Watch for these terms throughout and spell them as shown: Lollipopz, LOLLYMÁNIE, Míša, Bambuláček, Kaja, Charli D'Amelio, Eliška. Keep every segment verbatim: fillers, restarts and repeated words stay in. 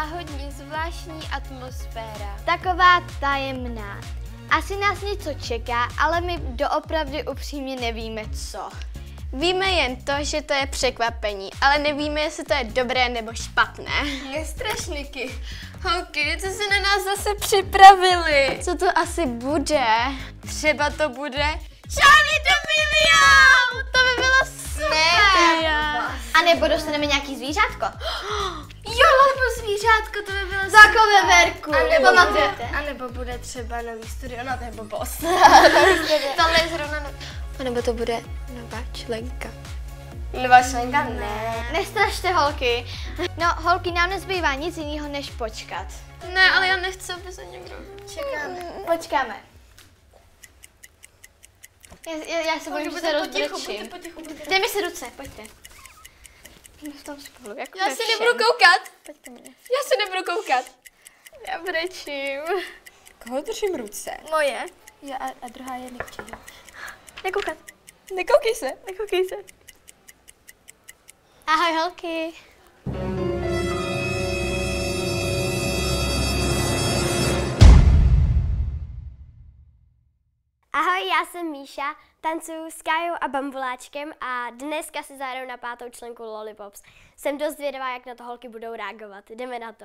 celá hodně zvláštní atmosféra. Taková tajemná. Asi nás něco čeká, ale my doopravdy upřímně nevíme co. Víme jen to, že to je překvapení, ale nevíme, jestli to je dobré nebo špatné. Nestrašníky, holky, co se na nás zase připravili? Co to asi bude? Třeba to bude Charli D'Amelio! To by bylo super! Ne, a nebo dostaneme nějaký zvířátko? Jo, nebo zvířátko, to by bylo super. Takové verku, pamatujete? A nebo bude třeba nový studio, no to je blbost. Tohle je zrovna no... A nebo to bude nová členka. Nová členka? Ne. Nestrašte holky. No, holky, nám nezbývá nic jiného, než počkat. Ne, ale já nechci, aby se někdo... Čekáme. Počkáme. Já, já, já se bojím, že se rozbrečím. Dej mi si ruce, pojďte. No v tom spolu, jako já se nebudu koukat. Pojďte mě. Já se nebudu koukat. Já brečím. Koho držím ruce? Moje. Já, a, a druhá je nikčeho. Nekoukat. Nekoukej se, nekoukej se. Ahoj holky. Ahoj, já jsem Míša, tancuju s Kajou a Bambuláčkem a dneska si zajedou na pátou členku Lollipopz. Jsem dost zvědavá, jak na to holky budou reagovat. Jdeme na to.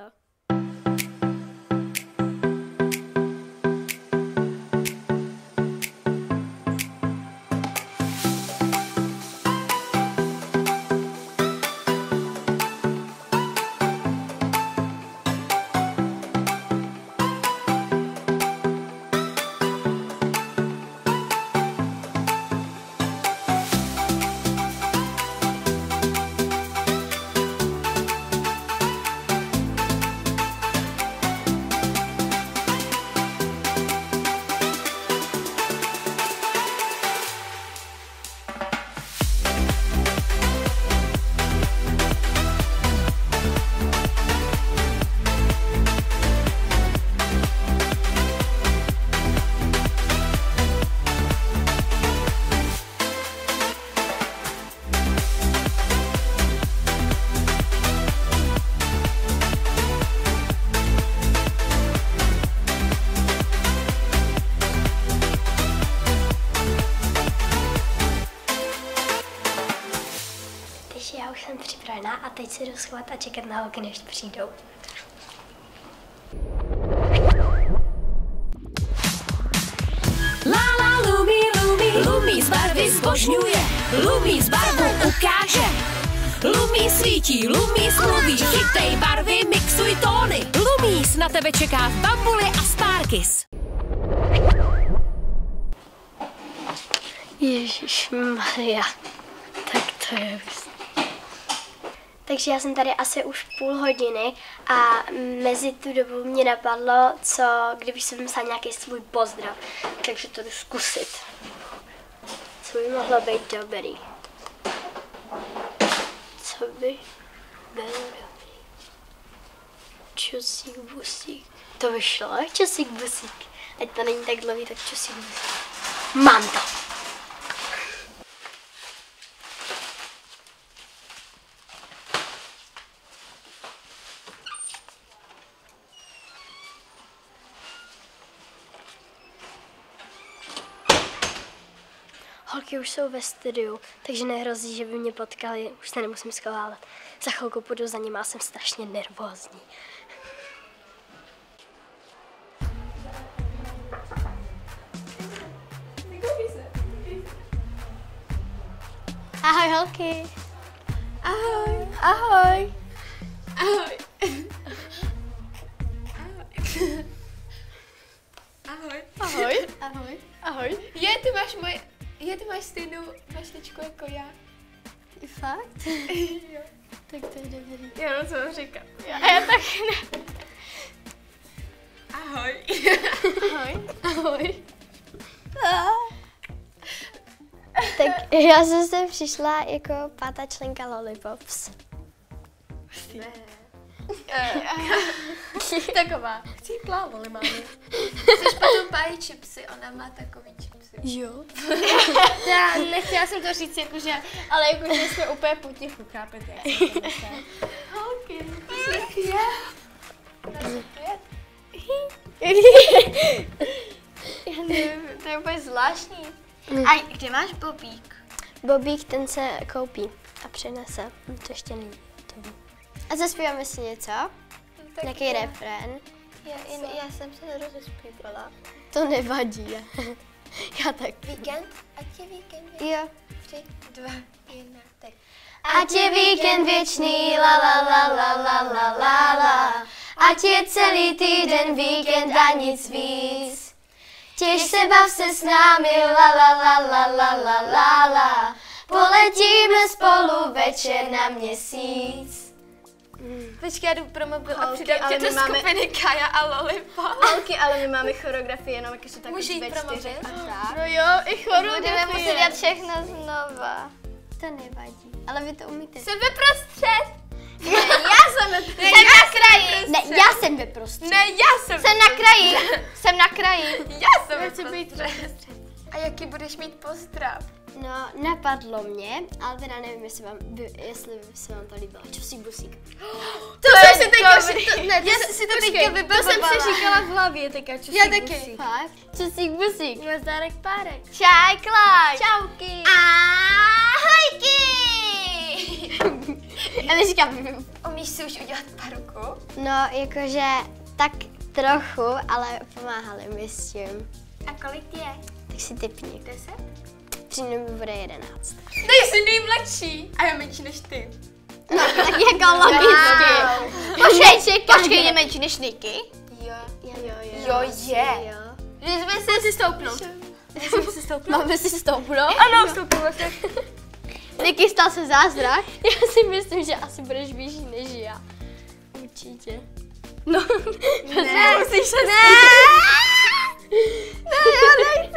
A teď se jdu schovat a čekat na holky, než přijdou. La la Lumi Lumi, Lumi z barvy zbožňuje, Lumi z barvu ukáže. Lumi svítí, Lumi mluví, chytej barvy, mixuj tóny. Lumi na tebe čeká v bambuli a Sparkis. Ježišmarja, tak to je. Takže já jsem tady asi už půl hodiny a mezi tu dobu mě napadlo, co kdybych si vymyslela nějaký svůj pozdrav. Takže to jdu zkusit. Co by mohlo být dobrý? Co by bylo dobrý? Čusík busík. To vyšlo, čusík busík. Ať to není tak dlouhý, tak čusík busík. Mám to! Holky už jsou ve studiu, takže nehrozí, že by mě potkali, už se nemusím schovávat. Za chvilku půjdu za nima a jsem strašně nervózní. Ahoj holky. Ahoj. Ahoj. Ahoj. Ahoj. Ahoj. Ahoj. Ahoj. Ahoj. Je, ty máš moje... Je, ty máš stejnou mašličku jako já. I fakt? Jo. Tak to je dobrý. Já no, co vám říkám. Já. A já taky ne. Ahoj. Ahoj. Ahoj. Tak já jsem zde přišla jako pátá členka Lollipopz. Ne. Taková. Chcíplá LOLLYMÁNIE. Chceš potom pájí chipsy, ona má takový chipsy. Jo. Já nechtěla jsem to říct, jakože, ale jakože jsme úplně potichu, chápete? Holky, to je. Já nevím, to je úplně zvláštní. A kde máš bobík? Bobík, ten se koupí a přinese. To ještě není. A zaspíváme si něco? Nějaký refrén? Já, já, já jsem se rozespívala. To nevadí. Já tak. Víkend? Ať je víkend. Jo. Tři, dva, jedna, tak. Ať je víkend věčný, la la la la la la la la. Ať je celý týden víkend a nic víc. Těž se, bav se s námi, la la la la la la la la. Poletíme spolu večer na měsíc. Hmm. Počkej, já jdu pro mobil a přidám tě do skupiny Kaja a Lollipopz. Holky, ale my máme choreografii jenom jakože tak ve čtyři a tak. No jo, i choreografii. Budeme muset dělat všechno znova. To nevadí, ale vy to umíte. Jsem ve prostřed. Ne, já jsem ve prostřed. Jsem na kraji. Ne, já jsem ve prostřed. Ne, já jsem Jsem na kraji. Jsem na kraji. Já jsem ve prostřed. A jaký budeš mít pozdrav? No, napadlo mě, ale teda nevím, jestli vám, jestli se vám to líbilo. Čusí busík. To, to jsem si teďka vybavovala. To jsem si říkala v hlavě teďka, čusík busík. Já taky. Fakt? Čusík busík. Nazdárek párek. Čaj, klaj. Čauky. Ahojky. Eliška, umíš si už udělat paruku? No, jakože tak trochu, ale pomáhali mi s tím. A kolik je? Tak si typni. deset? Nebo bude jedenáct. Ty jsi nejmladší a já menší než ty. No, tak jako logicky. Počkej, počkej, je menší než Niky? Jo, jo, jo. Jo, je. Že jsme si si stoupnout. Máme si stoupnout? Ano, stoupnout. Niky, stal se zázrak. Já si myslím, že asi budeš vyšší než já. Určitě. No, ne, musíš se ne, já nechci.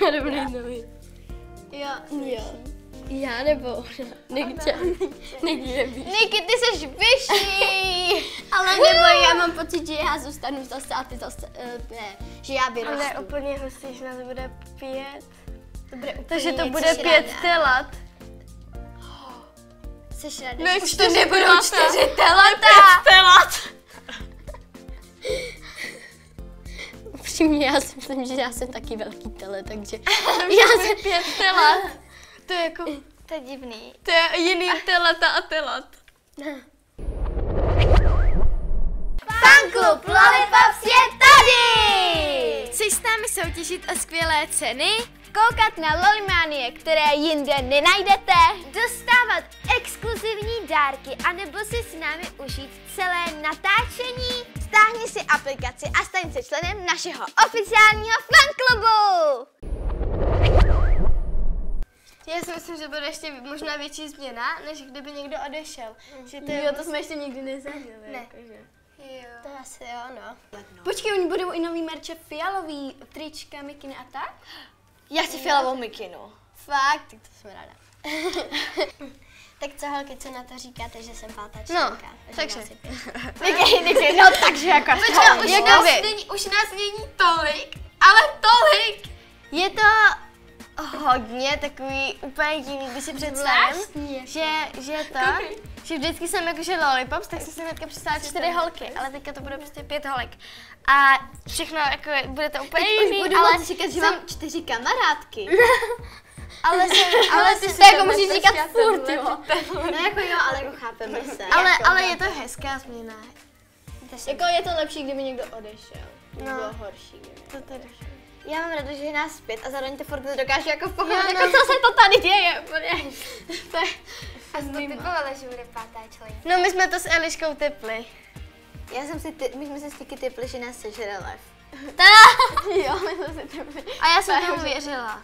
No, dobrý, Jo, jo. Já nebo Nikdy. Nikdy Niky, ty jsi vyšší. Ale nebo já mám pocit, že já zůstanu zase a ty zase, ne, že já vyrostu. Ale úplně hustý, že nás bude pět. To bude úplně Takže to bude pět telat. Jsi ráda? Ne, už to nebudou čtyři telata. Upřímně, já si myslím, že já jsem taky velký tele, takže já jsem pět telat. To je jako... To je divný. To je jiný telata a telat. Fanklub Lollipopz je tady! Chceš s námi soutěžit o skvělé ceny? Koukat na LOLLYMÁNIE, které jinde nenajdete? Dostávat exkluzivní dárky anebo si s námi užít celé natáčení? Stáhni si aplikaci a staň se členem našeho oficiálního fanklubu! Já si myslím, že bude ještě možná větší změna, než kdyby někdo odešel. Že to jo, to jsme ještě nikdy nezažili. Ne. Jakože. Jo. To asi jo, no. Počkej, oni budou i nový merče fialový, trička, mikiny a tak? Já si fialovou mikinu. Fakt? Tak to jsem ráda. Tak co, holky, co na to říkáte, že jsem pátá členka? No, takže. Nikdy, no takže jako Počka, už, nás není, už nás není tolik, ale tolik. Je to hodně takový úplně jiný, když si představím, že, že to, okay. že vždycky jsem jakože Lollipopz, tak jsem si hnedka představila čtyři holky, ale teďka to bude prostě pět holek. A všechno jako, bude to úplně jiný, už budu ale říkat, že jsem... mám čtyři kamarádky. Ale, jsem, ale ty si to jako můžeš říkat furt, jo. No jako jo, ale jako chápeme se. Ale, jako ale je to hezká změna. Jako je to lepší, kdyby někdo odešel. No. Bylo horší. To teda. Já mám ráda, že je nás pět a zároveň to furt dokáže jako v pohodě, no, no. Jako co se to tady děje. To je... A jsi to typovala, že bude pátá člověk. No my jsme to s Eliškou typli. Já jsem si ty... My jsme si s Tiky typli, že nás sežere lev. Jo, my jsme si typli. A já jsem tomu věřila.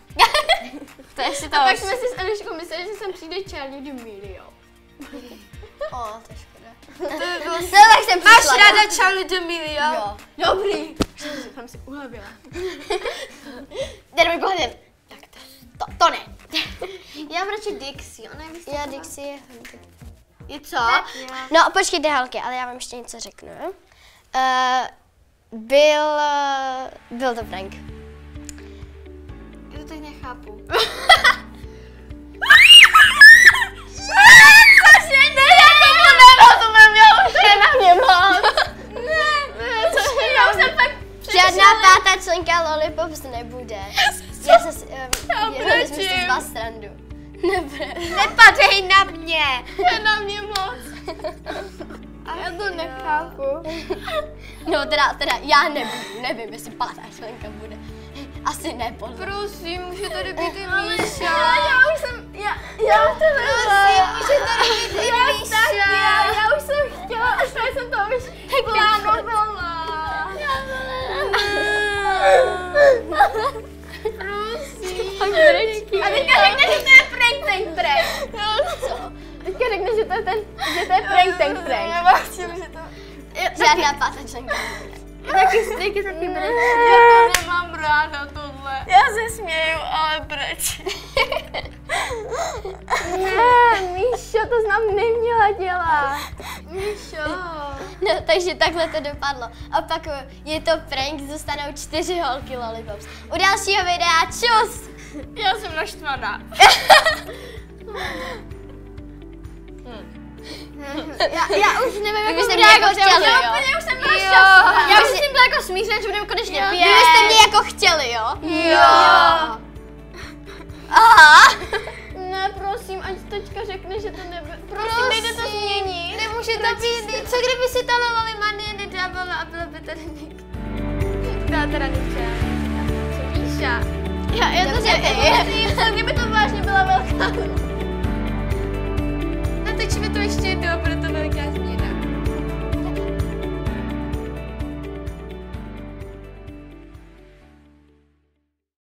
To je si to a pak jsme si s Eliškou mysleli, že sem přijde Charli D'Amelio. O, to je škoda. To by bylo... No, tak jsem Máš přišla, ráda no? Charli D'Amelio? Jo. Dobrý. Jsem si ulevila. Jdeme pohledem. Tak to, to, to ne. Já mám radši Dixie, ona je myslím. Já Dixie je hodně. Je co? Yeah. No, počkejte holky, ale já vám ještě něco řeknu. Uh, byl... Byl to prank. Já to teď nechápu. Cože, ne, já to nemám, to mám já už. Ne, na mě mám. Ne, cože, já už jsem fakt... Lollipopz nebude. Já se s vás srandu. Nebude. Nepadej na mě. Je na mě moc. A já to nechápu. No teda, teda já nebudu, nevím, jestli pátá členka bude. Asi ne, podle. Prosím, může tady být i Míša. Já už jsem, já, já už to nebyla. Prosím, může tady být i Míša. Tak, já, já už jsem chtěla, až tady jsem to už plánovala. Já byla. Prosím. A teďka řekne, že to je prank tank prank. No co? Teďka řekne, že to je ten, že to je prank tank prank. Já vás chtěla, že to... Žádná pátačlenka. Taky stejky, taky brečí. Já to nemám ráda, tohle. Já se směju, ale brečí. Ne, Míšo, to jsi nám neměla dělat. Míšo. No, takže takhle to dopadlo. A pak je to prank, zůstanou čtyři holky Lollipopz. U dalšího videa, čus! Já jsem naštvaná. Já, já už nevím, jak byste mě jako chtěli, jo? Já už jsem byla šťastná. Já už jsem byla jako smířená, že budeme konečně pět. Vy byste mě jako chtěli, jo? Jo. Aha. Ne, prosím, ať teďka řekne, že to nebude. Prosím, nejde to změnit. Nemůže to být. Co kdyby si ta LOLLYMÁNIE nedávala a byla by tady někdo? Já teda nechtěla. Míša. Já to řeknu. Kdyby to vážně byla velká. Teď mi to ještě jednou, proto velká změna.